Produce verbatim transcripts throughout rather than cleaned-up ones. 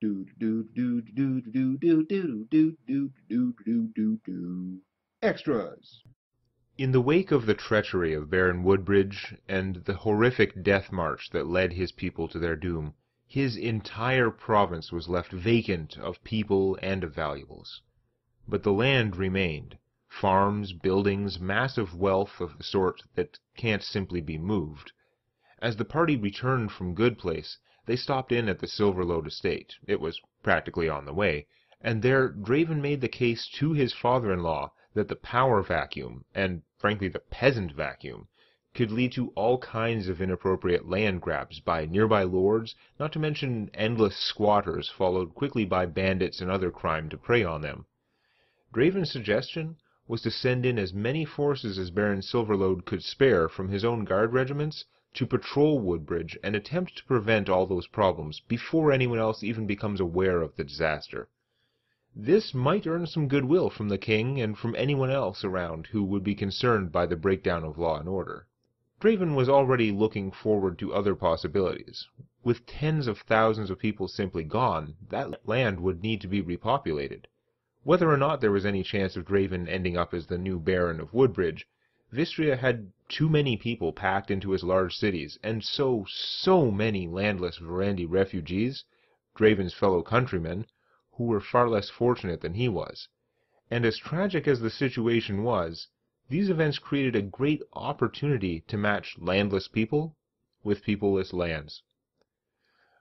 Do do do do do do do do do do do do do. Extras. In the wake of the treachery of Baron Woodbridge and the horrific death march that led his people to their doom, his entire province was left vacant of people and of valuables. But the land remained, farms, buildings, massive wealth of the sort that can't simply be moved. As the party returned from Good Place, they stopped in at the Silverlode estate, it was practically on the way, and there Draven made the case to his father-in-law that the power vacuum, and frankly the peasant vacuum, could lead to all kinds of inappropriate land grabs by nearby lords, not to mention endless squatters followed quickly by bandits and other crime to prey on them. Draven's suggestion was to send in as many forces as Baron Silverlode could spare from his own guard regiments to patrol Woodbridge and attempt to prevent all those problems before anyone else even becomes aware of the disaster. This might earn some goodwill from the king and from anyone else around who would be concerned by the breakdown of law and order. Draven was already looking forward to other possibilities. With tens of thousands of people simply gone, that land would need to be repopulated. Whether or not there was any chance of Draven ending up as the new Baron of Woodbridge, Vistria had too many people packed into his large cities, and so, so many landless Verandi refugees, Draven's fellow countrymen, who were far less fortunate than he was. And as tragic as the situation was, these events created a great opportunity to match landless people with peopleless lands.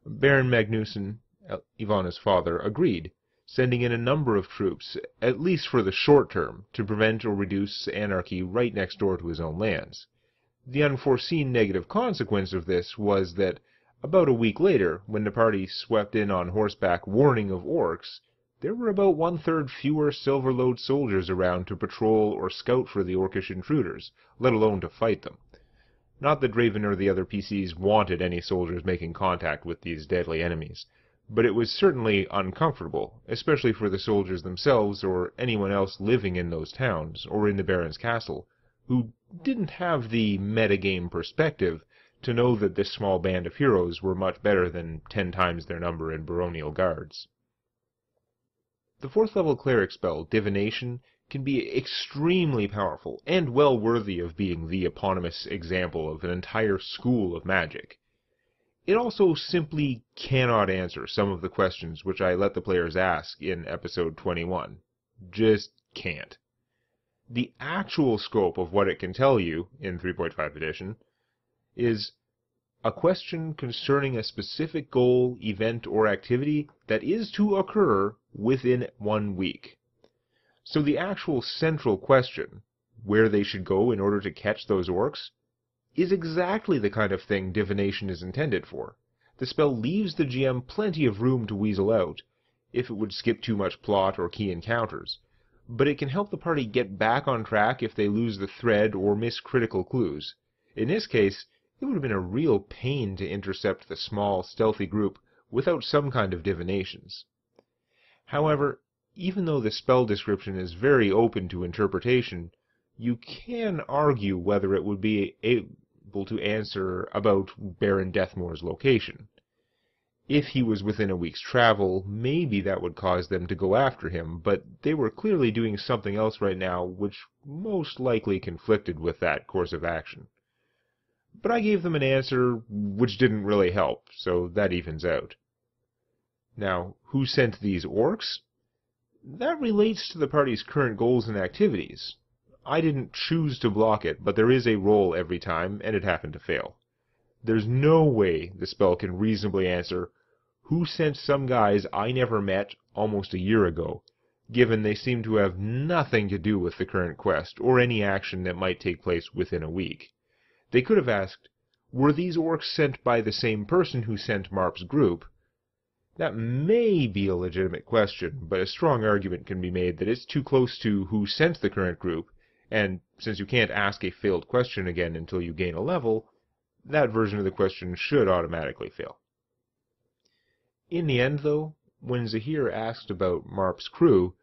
Baron Magnusson, Ivana's father, agreed, sending in a number of troops, at least for the short term, to prevent or reduce anarchy right next door to his own lands. The unforeseen negative consequence of this was that about a week later, when the party swept in on horseback warning of orcs, there were about one-third fewer Silverlode soldiers around to patrol or scout for the orcish intruders, let alone to fight them. Not that Draven or the other P Cs wanted any soldiers making contact with these deadly enemies, but it was certainly uncomfortable, especially for the soldiers themselves or anyone else living in those towns or in the Baron's castle, who didn't have the metagame perspective to know that this small band of heroes were much better than ten times their number in baronial guards. The fourth level cleric spell, Divination, can be extremely powerful, and well worthy of being the eponymous example of an entire school of magic. It also simply cannot answer some of the questions which I let the players ask in episode twenty-one. Just can't. The actual scope of what it can tell you, in three point five edition, is a question concerning a specific goal, event, or activity that is to occur within one week. So the actual central question, where they should go in order to catch those orcs, is exactly the kind of thing Divination is intended for. The spell leaves the G M plenty of room to weasel out, if it would skip too much plot or key encounters, but it can help the party get back on track if they lose the thread or miss critical clues. In this case, it would have been a real pain to intercept the small, stealthy group without some kind of divinations. However, even though the spell description is very open to interpretation, you can argue whether it would be able to answer about Baron Deathmore's location. If he was within a week's travel, maybe that would cause them to go after him, but they were clearly doing something else right now which most likely conflicted with that course of action. But I gave them an answer which didn't really help, so that evens out. Now, who sent these orcs? That relates to the party's current goals and activities. I didn't choose to block it, but there is a roll every time, and it happened to fail. There's no way the spell can reasonably answer, who sent some guys I never met almost a year ago, given they seem to have nothing to do with the current quest, or any action that might take place within a week. They could have asked, were these orcs sent by the same person who sent Marp's group? That may be a legitimate question, but a strong argument can be made that it's too close to who sent the current group, and since you can't ask a failed question again until you gain a level, that version of the question should automatically fail. In the end, though, when Zaheer asked about Marp's crew,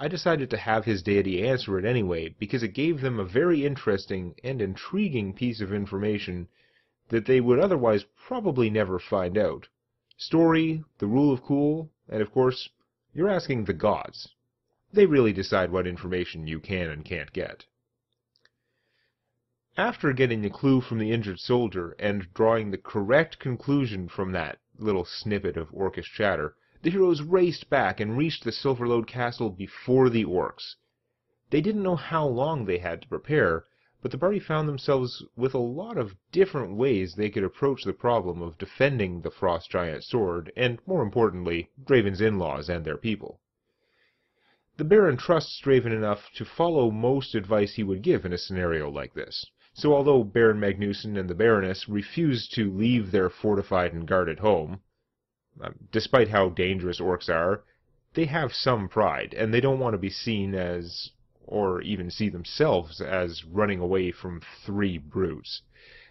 I decided to have his deity answer it anyway, because it gave them a very interesting and intriguing piece of information that they would otherwise probably never find out. Story, the rule of cool, And of course, you're asking the gods. They really decide what information you can and can't get. After getting a clue from the injured soldier and drawing the correct conclusion from that little snippet of orcish chatter, the heroes raced back and reached the Silverlode castle before the orcs. They didn't know how long they had to prepare, but the party found themselves with a lot of different ways they could approach the problem of defending the Frost Giant Sword and, more importantly, Draven's in-laws and their people. The Baron trusts Draven enough to follow most advice he would give in a scenario like this. So although Baron Magnusson and the Baroness refused to leave their fortified and guarded home, despite how dangerous orcs are, they have some pride, and they don't want to be seen as, or even see themselves as, running away from three brutes.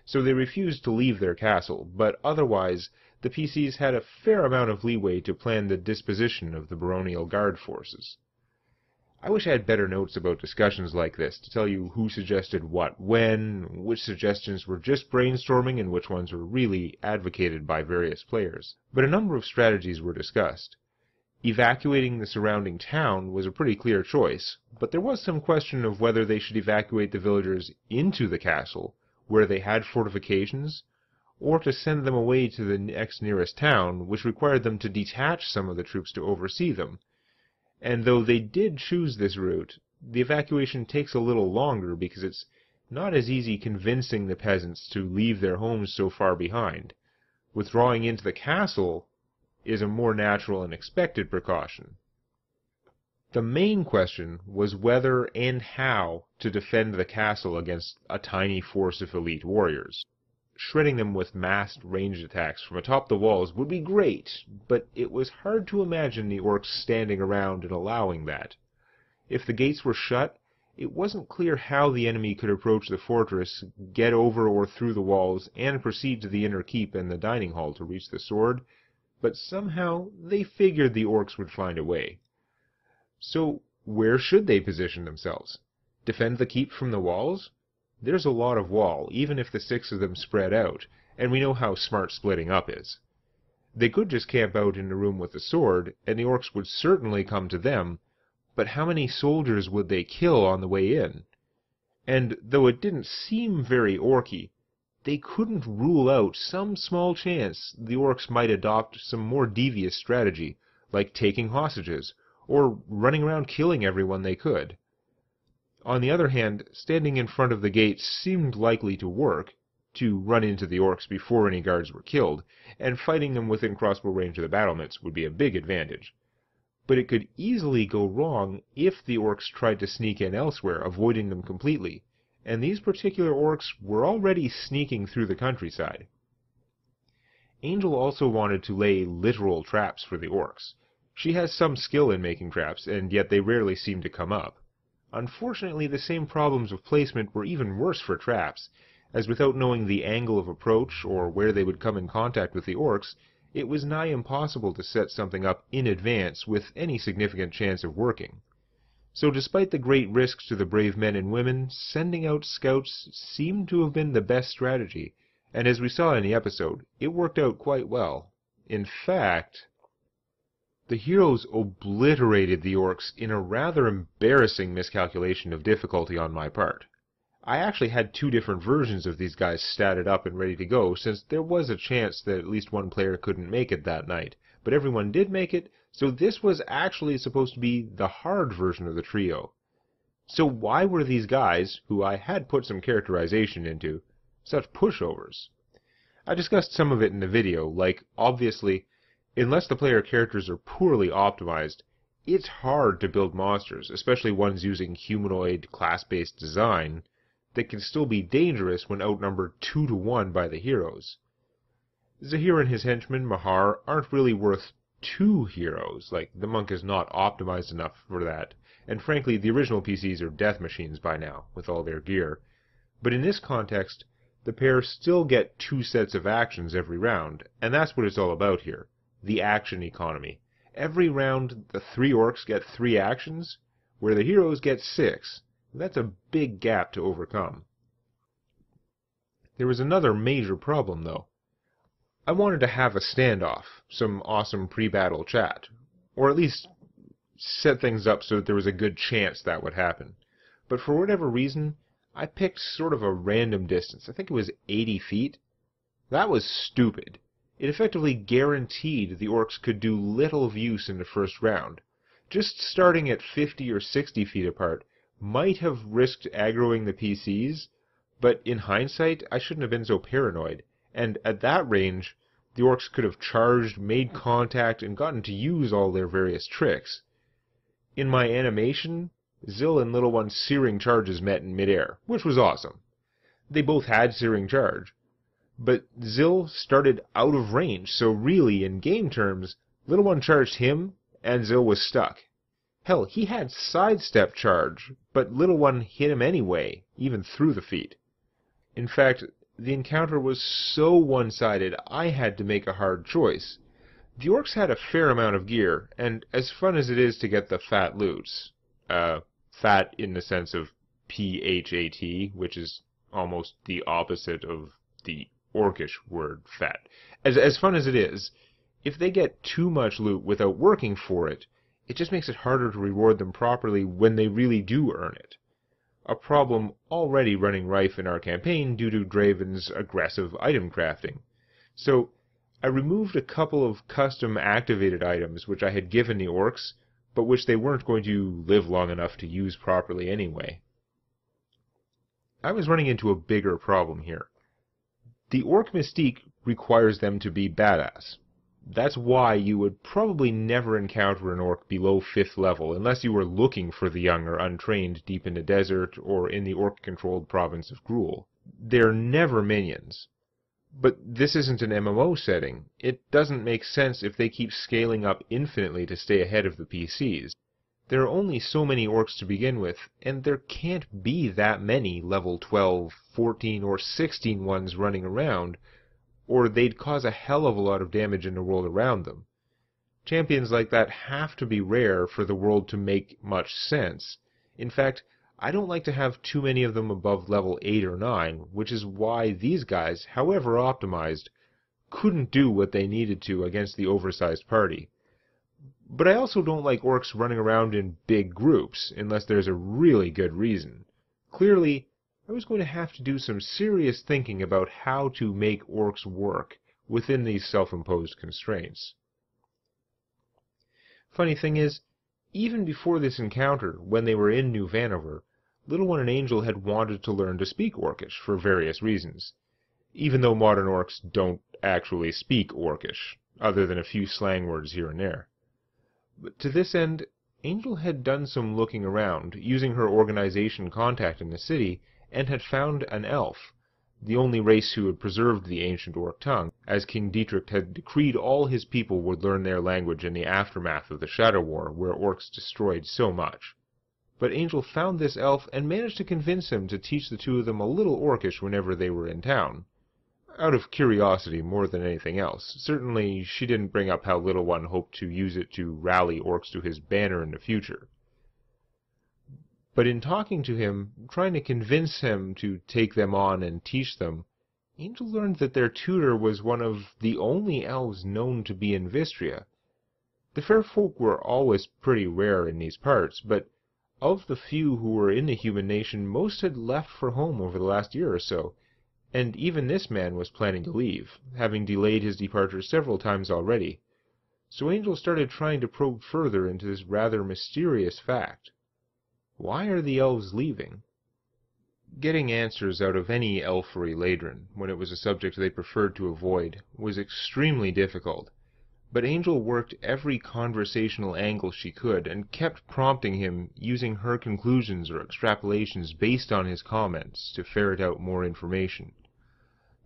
So they refused to leave their castle, but otherwise the P Cs had a fair amount of leeway to plan the disposition of the baronial guard forces. I wish I had better notes about discussions like this to tell you who suggested what when, which suggestions were just brainstorming and which ones were really advocated by various players. But a number of strategies were discussed. Evacuating the surrounding town was a pretty clear choice, but there was some question of whether they should evacuate the villagers into the castle, where they had fortifications, or to send them away to the next nearest town, which required them to detach some of the troops to oversee them. And though they did choose this route, the evacuation takes a little longer because it's not as easy convincing the peasants to leave their homes so far behind. Withdrawing into the castle is a more natural and expected precaution. The main question was whether and how to defend the castle against a tiny force of elite warriors. Shredding them with massed ranged attacks from atop the walls would be great, but it was hard to imagine the orcs standing around and allowing that. If the gates were shut, it wasn't clear how the enemy could approach the fortress, get over or through the walls, and proceed to the inner keep and the dining hall to reach the sword, but somehow they figured the orcs would find a way. So where should they position themselves? Defend the keep from the walls? There's a lot of wall, even if the six of them spread out, and we know how smart splitting up is. They could just camp out in a room with a sword, and the orcs would certainly come to them, but how many soldiers would they kill on the way in? And, though it didn't seem very orky, they couldn't rule out some small chance the orcs might adopt some more devious strategy, like taking hostages, or running around killing everyone they could. On the other hand, standing in front of the gate seemed likely to work, to run into the orcs before any guards were killed, and fighting them within crossbow range of the battlements would be a big advantage. But it could easily go wrong if the orcs tried to sneak in elsewhere, avoiding them completely, and these particular orcs were already sneaking through the countryside. Angel also wanted to lay literal traps for the orcs. She has some skill in making traps, and yet they rarely seem to come up. Unfortunately, the same problems of placement were even worse for traps, as without knowing the angle of approach or where they would come in contact with the orcs, it was nigh impossible to set something up in advance with any significant chance of working. So despite the great risks to the brave men and women, sending out scouts seemed to have been the best strategy, and as we saw in the episode, it worked out quite well. In fact, the heroes obliterated the orcs in a rather embarrassing miscalculation of difficulty on my part. I actually had two different versions of these guys statted up and ready to go, since there was a chance that at least one player couldn't make it that night, but everyone did make it, so this was actually supposed to be the hard version of the trio. So why were these guys, who I had put some characterization into, such pushovers? I discussed some of it in the video, like, obviously, unless the player characters are poorly optimized, it's hard to build monsters, especially ones using humanoid, class-based design, that can still be dangerous when outnumbered two to one by the heroes. Zaheer and his henchman, Mahar, aren't really worth two heroes, like, the monk is not optimized enough for that, and frankly, the original P Cs are death machines by now, with all their gear. But in this context, the pair still get two sets of actions every round, and that's what it's all about here. The action economy. Every round, the three orcs get three actions, where the heroes get six. That's a big gap to overcome. There was another major problem, though. I wanted to have a standoff, some awesome pre-battle chat, or at least set things up so that there was a good chance that would happen. But for whatever reason, I picked sort of a random distance. I think it was eighty feet. That was stupid. It effectively guaranteed the orcs could do little use in the first round. Just starting at fifty or sixty feet apart might have risked aggroing the P Cs, but in hindsight, I shouldn't have been so paranoid. And at that range, the orcs could have charged, made contact, and gotten to use all their various tricks. In my animation, Zill and Little One's searing charges met in midair, which was awesome. They both had searing charge. But Zill started out of range, so really, in game terms, Little One charged him, and Zill was stuck. Hell, he had sidestep charge, but Little One hit him anyway, even through the feet. In fact, the encounter was so one-sided, I had to make a hard choice. The orcs had a fair amount of gear, and as fun as it is to get the fat loots, uh... fat in the sense of P H A T, which is almost the opposite of the orcish word fat. As as fun as it is, if they get too much loot without working for it, it just makes it harder to reward them properly when they really do earn it. A problem already running rife in our campaign due to Draven's aggressive item crafting. So I removed a couple of custom activated items which I had given the orcs, but which they weren't going to live long enough to use properly anyway. I was running into a bigger problem here. The orc mystique requires them to be badass. That's why you would probably never encounter an orc below fifth level, unless you were looking for the young or untrained deep in the desert or in the orc-controlled province of Gruul. They're never minions. But this isn't an M M O setting. It doesn't make sense if they keep scaling up infinitely to stay ahead of the P Cs. There are only so many orcs to begin with, and there can't be that many level twelve, fourteen, or sixteen ones running around, or they'd cause a hell of a lot of damage in the world around them. Champions like that have to be rare for the world to make much sense. In fact, I don't like to have too many of them above level eight or nine, which is why these guys, however optimized, couldn't do what they needed to against the oversized party. But I also don't like orcs running around in big groups, unless there's a really good reason. Clearly, I was going to have to do some serious thinking about how to make orcs work within these self-imposed constraints. Funny thing is, even before this encounter, when they were in New Vanover, Little One and Angel had wanted to learn to speak Orcish for various reasons, even though modern orcs don't actually speak Orcish, other than a few slang words here and there. But to this end, Angel had done some looking around, using her organization contact in the city, and had found an elf, the only race who had preserved the ancient orc tongue, as King Dietrich had decreed all his people would learn their language in the aftermath of the Shadow War, where orcs destroyed so much. But Angel found this elf and managed to convince him to teach the two of them a little orcish whenever they were in town. Out of curiosity more than anything else. Certainly she didn't bring up how Little One hoped to use it to rally orcs to his banner in the future. But in talking to him, trying to convince him to take them on and teach them, Angel learned that their tutor was one of the only elves known to be in Vistria. The fair folk were always pretty rare in these parts, but of the few who were in the human nation, most had left for home over the last year or so, and even this man was planning to leave, having delayed his departure several times already. So Angel started trying to probe further into this rather mysterious fact. Why are the elves leaving? Getting answers out of any elf or Eladrin, when it was a subject they preferred to avoid, was extremely difficult, but Angel worked every conversational angle she could and kept prompting him, using her conclusions or extrapolations based on his comments to ferret out more information.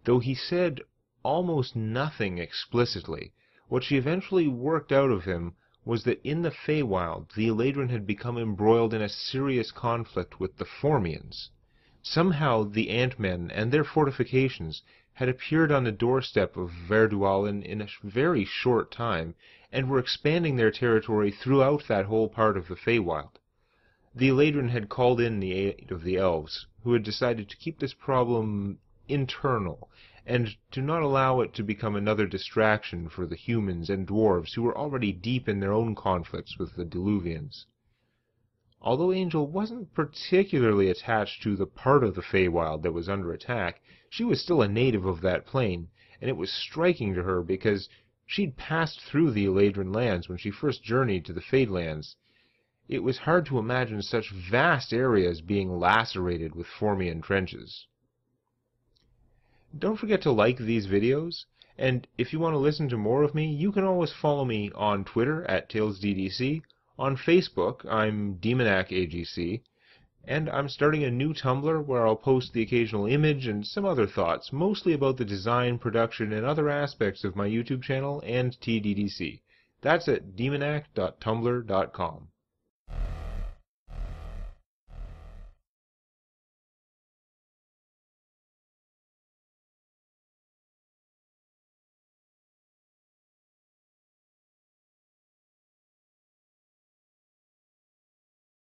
Though he said almost nothing explicitly, what she eventually worked out of him was that in the Feywild, the Eladrin had become embroiled in a serious conflict with the Formians. Somehow the Ant-Men and their fortifications had appeared on the doorstep of Verdualen in a very short time, and were expanding their territory throughout that whole part of the Feywild. The Eladrin had called in the aid of the elves, who had decided to keep this problem internal, and to not allow it to become another distraction for the humans and dwarves who were already deep in their own conflicts with the Diluvians. Although Angel wasn't particularly attached to the part of the Feywild that was under attack, she was still a native of that plane, and it was striking to her because she'd passed through the Eladrin lands when she first journeyed to the Fadelands. It was hard to imagine such vast areas being lacerated with Formian trenches. Don't forget to like these videos, and if you want to listen to more of me, you can always follow me on Twitter at tales D D C, on Facebook I'm demonac A G C, and I'm starting a new Tumblr where I'll post the occasional image and some other thoughts, mostly about the design, production, and other aspects of my YouTube channel and T D D C. That's at demonac dot tumblr dot com.